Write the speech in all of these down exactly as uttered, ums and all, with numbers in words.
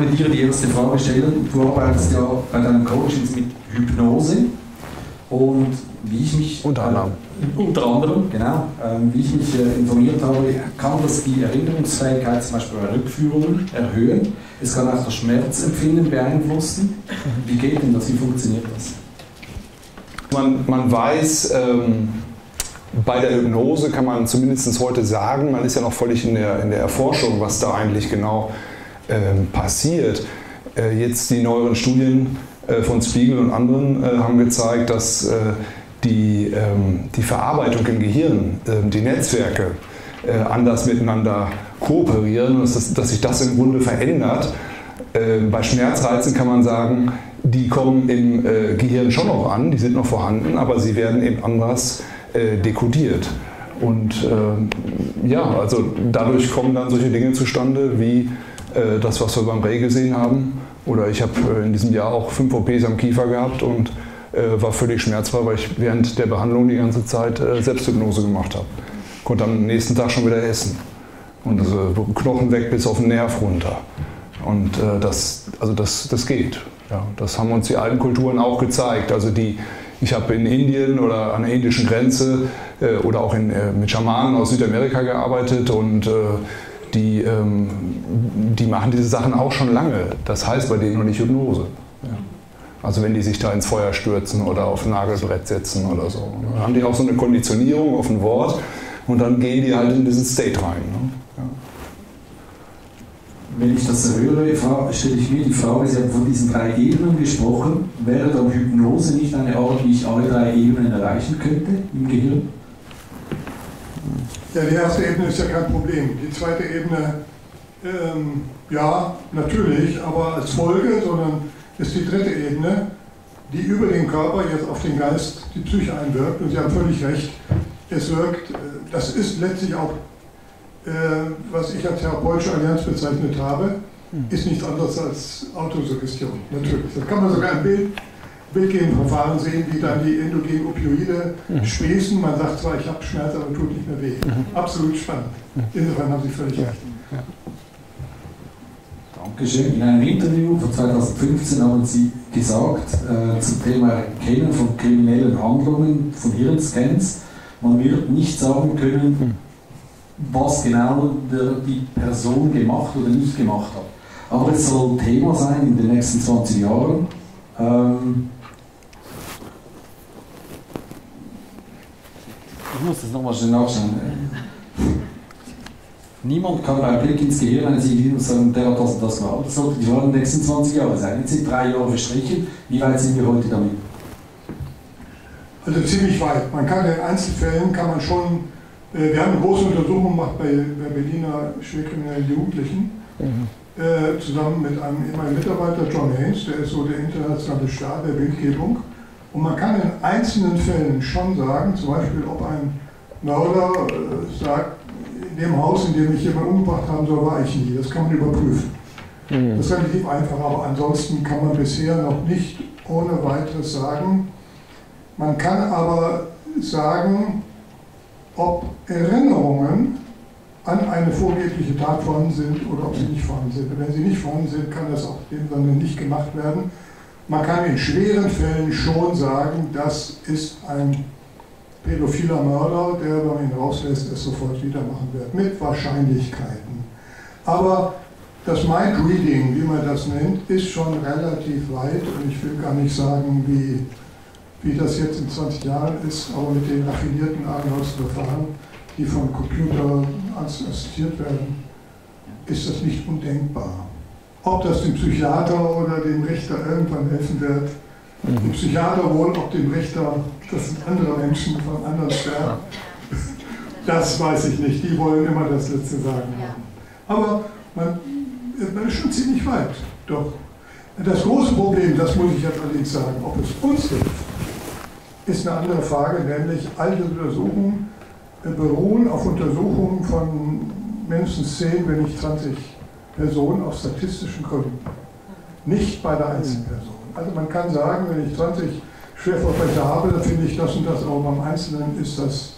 mit dir die erste Frage stellen. Du arbeitest ja bei deinen Coachings mit Hypnose und wie ich mich unter anderem, äh, unter anderem genau, äh, wie ich mich äh, informiert habe, kann das die Erinnerungsfähigkeit zum Beispiel bei Rückführungen erhöhen. Es kann auch das Schmerzempfinden beeinflussen. Wie geht denn das? Wie funktioniert das? Man, man weiß, ähm, bei der Hypnose kann man zumindest heute sagen, man ist ja noch völlig in der, in der Erforschung, was da eigentlich genau ähm, passiert. Äh, jetzt die neueren Studien äh, von Spiegel und anderen äh, haben gezeigt, dass äh, die, ähm, die Verarbeitung im Gehirn, äh, die Netzwerke äh, anders miteinander kooperieren und dass, dass sich das im Grunde verändert. Äh, bei Schmerzreizen kann man sagen, die kommen im äh, Gehirn schon noch an, die sind noch vorhanden, aber sie werden eben anders äh, dekodiert. Und äh, ja, also dadurch kommen dann solche Dinge zustande, wie äh, das, was wir beim Ray gesehen haben. Oder ich habe äh, in diesem Jahr auch fünf O Ps am Kiefer gehabt und äh, war völlig schmerzfrei, weil ich während der Behandlung die ganze Zeit äh, Selbsthypnose gemacht habe. Konnte am nächsten Tag schon wieder essen. Und also Knochen weg bis auf den Nerv runter. Und äh, das, also das, das geht. Ja, das haben uns die alten Kulturen auch gezeigt. Also die, ich habe in Indien oder an der indischen Grenze äh, oder auch in, äh, mit Schamanen aus Südamerika gearbeitet und äh, die, ähm, die machen diese Sachen auch schon lange. Das heißt bei denen noch nicht Hypnose. Ja. Also wenn die sich da ins Feuer stürzen oder auf ein Nagelbrett setzen oder so. Dann haben die auch so eine Konditionierung auf ein Wort und dann gehen die halt in diesen State rein. Ne? Wenn ich das höre, stelle ich mir die Frage, Sie haben von diesen drei Ebenen gesprochen. Wäre dann Hypnose nicht eine Art, wie ich alle drei Ebenen erreichen könnte im Gehirn? Ja, die erste Ebene ist ja kein Problem. Die zweite Ebene, ähm, ja, natürlich, aber als Folge, sondern ist die dritte Ebene, die über den Körper jetzt auf den Geist, die Psyche einwirkt. Und Sie haben völlig recht, es wirkt, das ist letztlich auch, was ich als therapeutische Allianz bezeichnet habe, ist nichts anderes als Autosuggestion, natürlich. Da kann man sogar im Bild, Bildgebungsverfahren sehen, wie dann die endogenen Opioide mhm. sprießen. Man sagt zwar, ich habe Schmerz, aber tut nicht mehr weh. Mhm. Absolut spannend. Insofern haben Sie völlig recht. Ja. Dankeschön. In einem Interview von zweitausendfünfzehn haben Sie gesagt, äh, zum Thema Erkennen von kriminellen Handlungen, von Hirnscans, man wird nicht sagen können, mhm. was genau die Person gemacht oder nicht gemacht hat. Aber es soll ein Thema sein in den nächsten zwanzig Jahren. Ähm ich muss das nochmal schnell nachschauen. Niemand kann bei Blick ins Gehirn eines Individuums sagen, der hat das und das gemacht. Das sollte die Frage in den nächsten zwanzig Jahren sein. Jetzt sind drei Jahre verstrichen. Wie weit sind wir heute damit? Also ziemlich weit. Man kann in Einzelfällen kann man schon. Wir haben eine große Untersuchung gemacht bei, bei Berliner schwerkriminellen Jugendlichen, mhm. äh, zusammen mit einem ehemaligen Mitarbeiter, John Haynes, der ist so der internationale Star der Bildgebung. Und man kann in einzelnen Fällen schon sagen, zum Beispiel ob ein Mörder äh, sagt, in dem Haus, in dem ich jemanden umgebracht haben soll, war ich nie. Das kann man überprüfen. Mhm. Das ist relativ einfach, aber ansonsten kann man bisher noch nicht ohne weiteres sagen. Man kann aber sagen, ob Erinnerungen an eine vorgebliche Tat vorhanden sind oder ob sie nicht vorhanden sind. Und wenn sie nicht vorhanden sind, kann das auch dem dann nicht gemacht werden. Man kann in schweren Fällen schon sagen, das ist ein pädophiler Mörder, der, wenn man ihn rauslässt, es sofort wieder machen wird, mit Wahrscheinlichkeiten. Aber das Mind-Reading, wie man das nennt, ist schon relativ weit und ich will gar nicht sagen, wie... wie das jetzt in zwanzig Jahren ist, aber mit den raffinierten Verfahren, die von Computern assistiert werden, ist das nicht undenkbar. Ob das dem Psychiater oder dem Richter irgendwann helfen wird, mhm. dem Psychiater wohl, ob dem Richter, das sind andere Menschen von anderen Sternen, das weiß ich nicht, die wollen immer das letzte Sagen haben. Aber man, man ist schon ziemlich weit, doch. Das große Problem, das muss ich jetzt allerdings sagen, ob es uns hilft, ist eine andere Frage, nämlich alte Untersuchungen beruhen auf Untersuchungen von mindestens zehn, wenn nicht zwanzig Personen aus statistischen Gründen. Nicht bei der Einzelperson. Also man kann sagen, wenn ich zwanzig Schwerverbrecher habe, dann finde ich das und das, aber beim Einzelnen ist das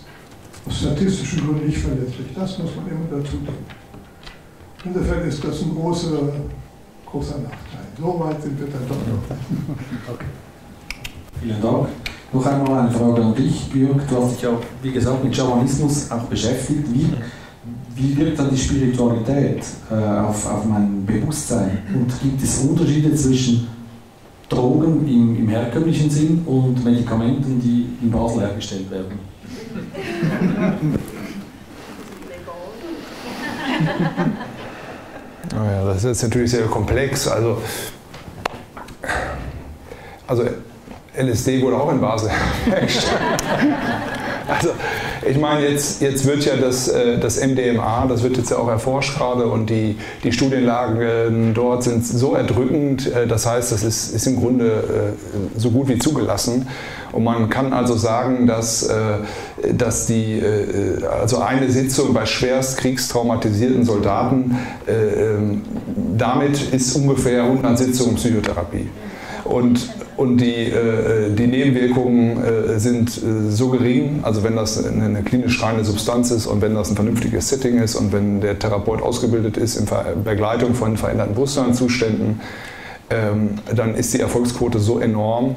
aus statistischen Gründen nicht verletzlich. Das muss man immer dazu denken. Insofern ist das eine große, großer Nachteil. So weit sind wir dann doch noch. Okay. Vielen Dank. Noch einmal eine Frage an dich, Björk. Du hast dich ja, wie gesagt, mit Schamanismus auch beschäftigt. Wie, wie wirkt dann die Spiritualität äh, auf, auf mein Bewusstsein? Und gibt es Unterschiede zwischen Drogen im, im herkömmlichen Sinn und Medikamenten, die in Basel hergestellt werden? Ja, das ist jetzt natürlich sehr komplex. Also, also L S D wurde auch in Basel hergestellt. Also ich meine, jetzt, jetzt wird ja das, das M D M A, das wird jetzt ja auch erforscht gerade, und die, die Studienlagen dort sind so erdrückend, das heißt, das ist, ist im Grunde so gut wie zugelassen. Und man kann also sagen, dass, dass die, also eine Sitzung bei schwerst kriegstraumatisierten Soldaten, damit ist ungefähr hundert Sitzungen Psychotherapie. Und, und die, äh, die Nebenwirkungen äh, sind äh, so gering, also wenn das eine klinisch reine Substanz ist und wenn das ein vernünftiges Setting ist und wenn der Therapeut ausgebildet ist in Ver Begleitung von veränderten Bewusstseinszuständen, ähm, dann ist die Erfolgsquote so enorm,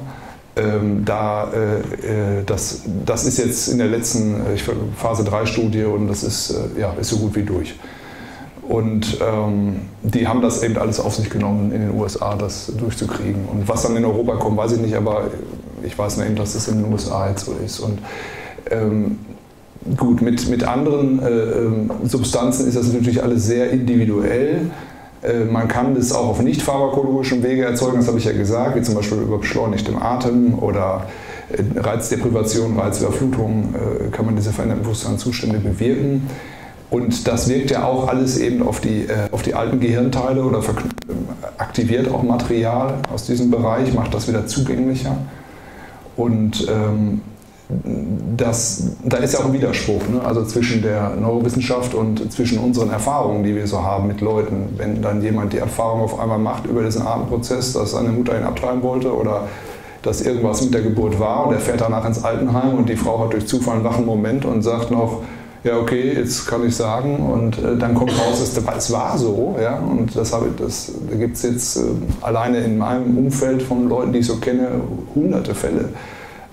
ähm, da äh, das, das ist jetzt in der letzten ich, Phase drei Studie, und das ist, äh, ja, ist so gut wie durch. Und ähm, die haben das eben alles auf sich genommen, in den U S A das durchzukriegen. Und was dann in Europa kommt, weiß ich nicht, aber ich weiß nicht, dass es in den U S A jetzt so ist. Und ähm, gut, mit, mit anderen äh, Substanzen ist das natürlich alles sehr individuell. Äh, man kann das auch auf nicht pharmakologischem Wege erzeugen, das habe ich ja gesagt, wie zum Beispiel über beschleunigtem Atem oder äh, Reizdeprivation, Reizüberflutung, äh, kann man diese veränderten Bewusstseinszustände bewirken. Und das wirkt ja auch alles eben auf die, äh, auf die alten Gehirnteile oder aktiviert auch Material aus diesem Bereich, macht das wieder zugänglicher. Und ähm, das, da ist ja auch ein Widerspruch, ne? Also zwischen der Neurowissenschaft und zwischen unseren Erfahrungen, die wir so haben mit Leuten. Wenn dann jemand die Erfahrung auf einmal macht über diesen Atemprozess, dass seine Mutter ihn abtreiben wollte oder dass irgendwas mit der Geburt war, und er fährt danach ins Altenheim und die Frau hat durch Zufall einen wachen Moment und sagt noch, ja, okay, jetzt kann ich sagen, und äh, dann kommt raus, es, es war so, ja, und das, das gibt es jetzt äh, alleine in meinem Umfeld von Leuten, die ich so kenne, hunderte Fälle.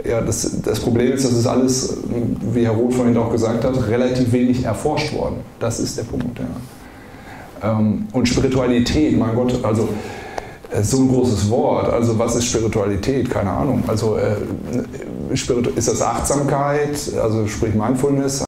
Ja, das, das Problem ist, dass es alles, wie Herr Roth vorhin auch gesagt hat, relativ wenig erforscht worden. Das ist der Punkt, ja. Ähm, und Spiritualität, mein Gott, also äh, so ein großes Wort, also was ist Spiritualität? Keine Ahnung, also äh, Spirit- ist das Achtsamkeit, also sprich Mindfulness?